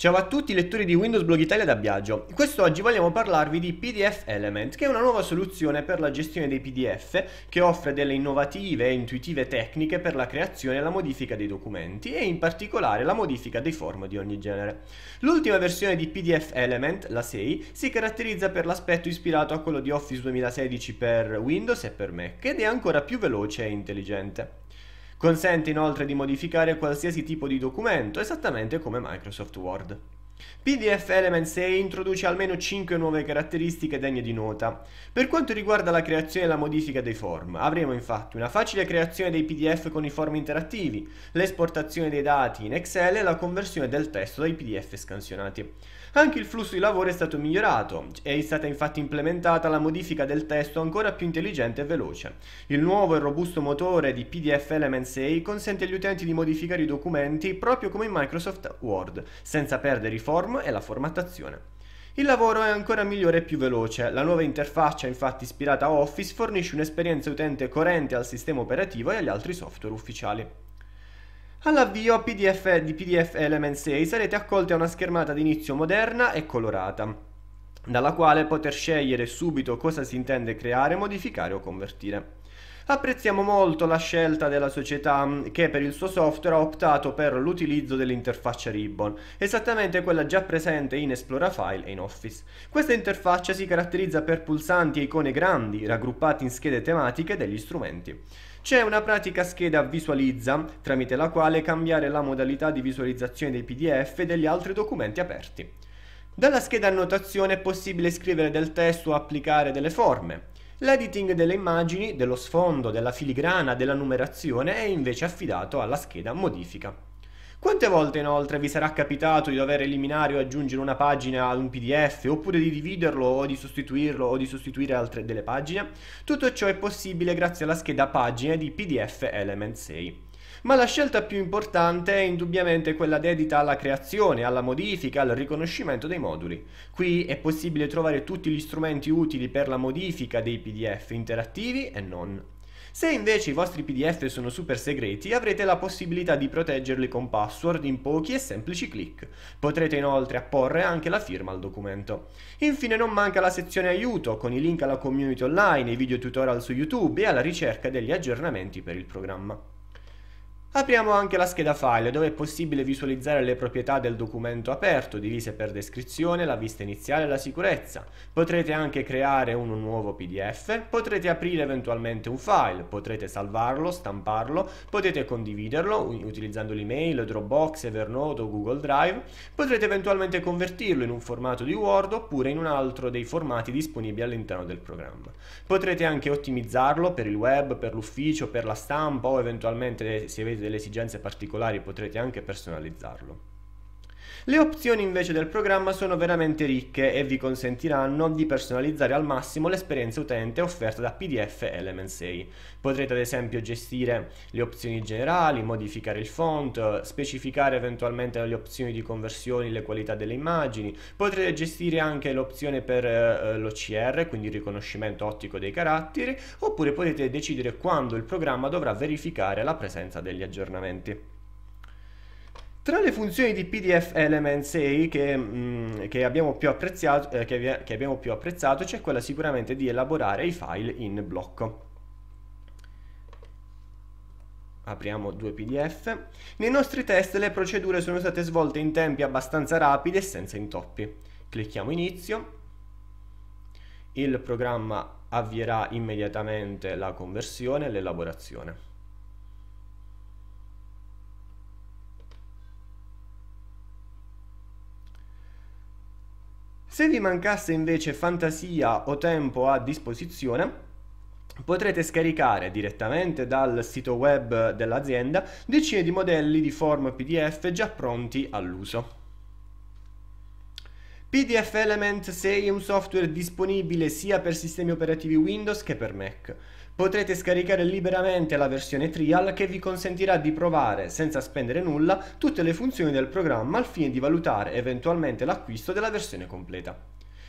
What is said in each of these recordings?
Ciao a tutti lettori di Windows Blog Italia da Biagio. Quest'oggi vogliamo parlarvi di PDFelement, che è una nuova soluzione per la gestione dei PDF che offre delle innovative e intuitive tecniche per la creazione e la modifica dei documenti e in particolare la modifica dei form di ogni genere. L'ultima versione di PDFelement, la 6, si caratterizza per l'aspetto ispirato a quello di Office 2016 per Windows e per Mac ed è ancora più veloce e intelligente. Consente inoltre di modificare qualsiasi tipo di documento, esattamente come Microsoft Word. PDFelement 6 introduce almeno 5 nuove caratteristiche degne di nota. Per quanto riguarda la creazione e la modifica dei form, avremo infatti una facile creazione dei PDF con i form interattivi, l'esportazione dei dati in Excel e la conversione del testo dai PDF scansionati. Anche il flusso di lavoro è stato migliorato, è stata infatti implementata la modifica del testo ancora più intelligente e veloce. Il nuovo e robusto motore di PDFelement 6 consente agli utenti di modificare i documenti proprio come in Microsoft Word, senza perdere i form e la formattazione. Il lavoro è ancora migliore e più veloce, la nuova interfaccia infatti ispirata a Office fornisce un'esperienza utente coerente al sistema operativo e agli altri software ufficiali. All'avvio di PDFelement 6 sarete accolti a una schermata d'inizio moderna e colorata, dalla quale poter scegliere subito cosa si intende creare, modificare o convertire. Apprezziamo molto la scelta della società che per il suo software ha optato per l'utilizzo dell'interfaccia Ribbon, esattamente quella già presente in Esplora File e in Office. Questa interfaccia si caratterizza per pulsanti e icone grandi, raggruppati in schede tematiche degli strumenti. C'è una pratica scheda visualizza, tramite la quale cambiare la modalità di visualizzazione dei PDF e degli altri documenti aperti. Dalla scheda annotazione è possibile scrivere del testo o applicare delle forme. L'editing delle immagini, dello sfondo, della filigrana, della numerazione è invece affidato alla scheda modifica. Quante volte inoltre vi sarà capitato di dover eliminare o aggiungere una pagina ad un PDF, oppure di dividerlo o di sostituirlo o di sostituire altre delle pagine? Tutto ciò è possibile grazie alla scheda pagine di PDFelement 6. Ma la scelta più importante è indubbiamente quella dedita alla creazione, alla modifica, al riconoscimento dei moduli. Qui è possibile trovare tutti gli strumenti utili per la modifica dei PDF interattivi e non. Se invece i vostri PDF sono super segreti, avrete la possibilità di proteggerli con password in pochi e semplici click. Potrete inoltre apporre anche la firma al documento. Infine non manca la sezione aiuto, con i link alla community online, i video tutorial su YouTube e alla ricerca degli aggiornamenti per il programma. Apriamo anche la scheda file, dove è possibile visualizzare le proprietà del documento aperto, divise per descrizione, la vista iniziale e la sicurezza. Potrete anche creare un nuovo PDF, potrete aprire eventualmente un file, potrete salvarlo, stamparlo, potete condividerlo utilizzando l'email, Dropbox, Evernote o Google Drive, potrete eventualmente convertirlo in un formato di Word oppure in un altro dei formati disponibili all'interno del programma. Potrete anche ottimizzarlo per il web, per l'ufficio, per la stampa o eventualmente, se avete delle esigenze particolari, potrete anche personalizzarlo. Le opzioni invece del programma sono veramente ricche e vi consentiranno di personalizzare al massimo l'esperienza utente offerta da PDFelement 6. Potrete ad esempio gestire le opzioni generali, modificare il font, specificare eventualmente le opzioni di conversione, le qualità delle immagini, potrete gestire anche l'opzione per l'OCR, quindi il riconoscimento ottico dei caratteri, oppure potete decidere quando il programma dovrà verificare la presenza degli aggiornamenti. Tra le funzioni di PDFelement 6 che abbiamo più apprezzato c'è quella sicuramente di elaborare i file in blocco. Apriamo due PDF. Nei nostri test le procedure sono state svolte in tempi abbastanza rapidi e senza intoppi. Clicchiamo inizio. Il programma avvierà immediatamente la conversione e l'elaborazione. Se vi mancasse invece fantasia o tempo a disposizione, potrete scaricare direttamente dal sito web dell'azienda decine di modelli di form PDF già pronti all'uso. PDFelement 6 è un software disponibile sia per sistemi operativi Windows che per Mac. Potrete scaricare liberamente la versione trial che vi consentirà di provare, senza spendere nulla, tutte le funzioni del programma al fine di valutare eventualmente l'acquisto della versione completa.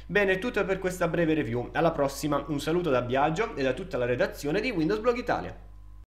Bene, è tutto per questa breve review. Alla prossima, un saluto da Biagio e da tutta la redazione di Windows Blog Italia.